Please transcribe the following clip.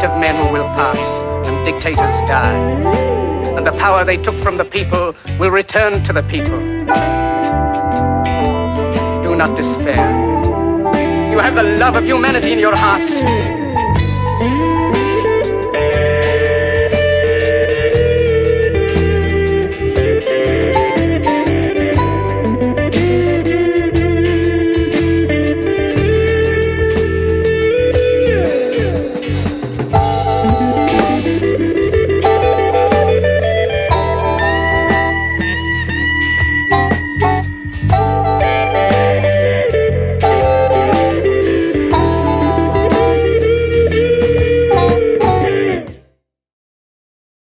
fate of men will pass, and dictators die. And the power they took from the people will return to the people. Do not despair. You have the love of humanity in your hearts.